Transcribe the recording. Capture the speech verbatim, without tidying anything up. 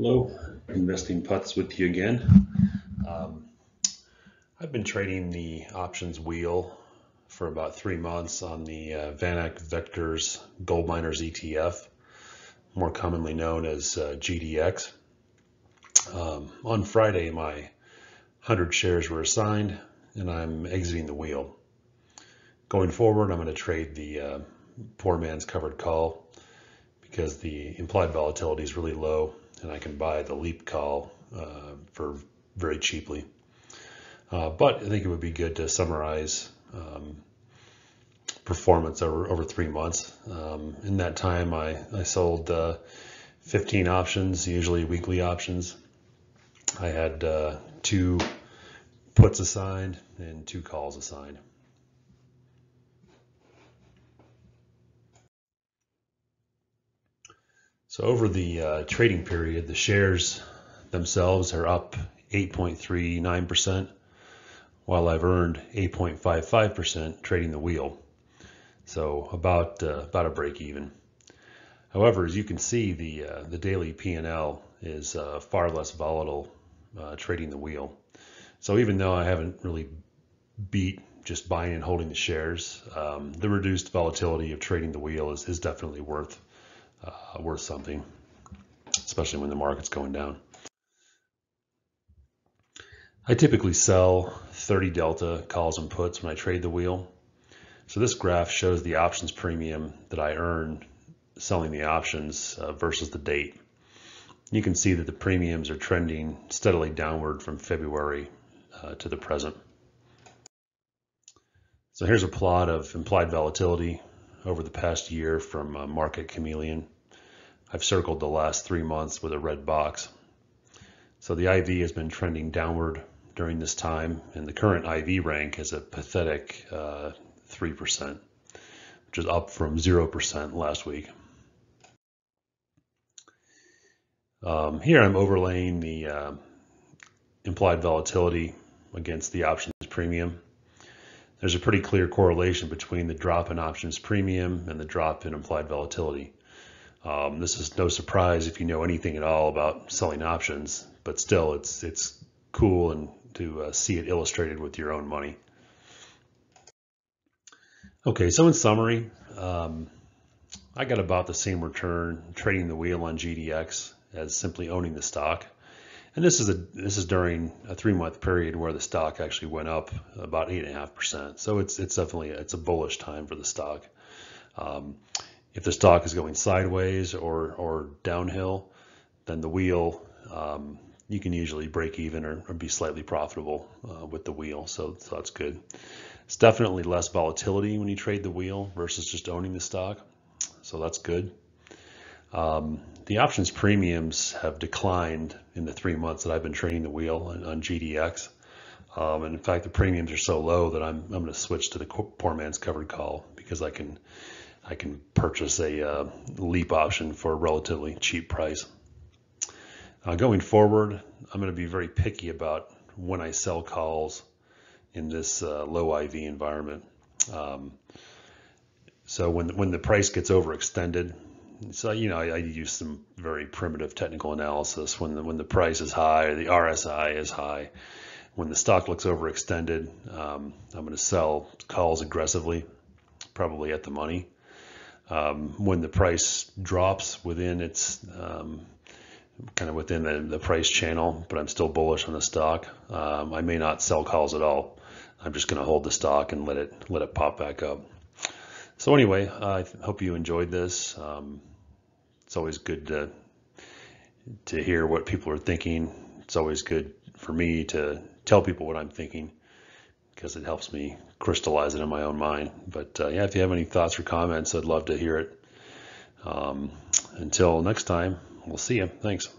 Hello, Investing Putts with you again. Um, I've been trading the options wheel for about three months on the uh, VanEck Vectors Goldminers E T F, more commonly known as uh, G D X. Um, on Friday, my one hundred shares were assigned and I'm exiting the wheel. Going forward, I'm going to trade the uh, poor man's covered call because the implied volatility is really low and I can buy the leap call uh, for very cheaply. Uh, but I think it would be good to summarize um, performance over, over three months. Um, in that time, I, I sold uh, fifteen options, usually weekly options. I had uh, two puts assigned and two calls assigned. So over the uh, trading period, the shares themselves are up eight point three nine percent, while I've earned eight point five five percent trading the wheel. So about uh, about a break even. However, as you can see, the uh, the daily P and L is uh, far less volatile uh, trading the wheel. So even though I haven't really beat just buying and holding the shares, um, the reduced volatility of trading the wheel is, is definitely worth. Uh, worth something, especially when the market's going down. I typically sell thirty delta calls and puts when I trade the wheel. So this graph shows the options premium that I earn selling the options uh, versus the date. You can see that the premiums are trending steadily downward from February uh, to the present. So here's a plot of implied volatility over the past year from uh, Market Chameleon. I've circled the last three months with a red box. So the I V has been trending downward during this time, and the current I V rank is a pathetic uh, three percent, which is up from zero percent last week. Um, here I'm overlaying the uh, implied volatility against the options premium. There's a pretty clear correlation between the drop in options premium and the drop in implied volatility. Um, this is no surprise if you know anything at all about selling options, but still it's it's cool and to uh, see it illustrated with your own money. Okay, so in summary, um, I got about the same return trading the wheel on G D X as simply owning the stock. And this is a this is during a three-month period where the stock actually went up about eight and a half percent. So it's it's definitely it's a bullish time for the stock. Um, if the stock is going sideways or or downhill, then the wheel um, you can usually break even or, or be slightly profitable uh, with the wheel. So, so that's good. It's definitely less volatility when you trade the wheel versus just owning the stock. So that's good. Um, the options premiums have declined in the three months that I've been trading the wheel on, on G D X. Um, and in fact, the premiums are so low that I'm, I'm going to switch to the poor man's covered call because I can, I can purchase a uh, leap option for a relatively cheap price. Uh, going forward, I'm going to be very picky about when I sell calls in this uh, low I V environment. Um, so when, when the price gets overextended, so, you know, I, I use some very primitive technical analysis. When the, when the price is high, the R S I is high, when the stock looks overextended, um, I'm going to sell calls aggressively, probably at the money. Um, when the price drops within its, um, kind of within the, the price channel, but I'm still bullish on the stock, um, I may not sell calls at all. I'm just going to hold the stock and let it, let it pop back up. So anyway, uh, I hope you enjoyed this. Um, it's always good to, to hear what people are thinking. It's always good for me to tell people what I'm thinking because it helps me crystallize it in my own mind. But uh, yeah, if you have any thoughts or comments, I'd love to hear it. Um, until next time, we'll see you. Thanks.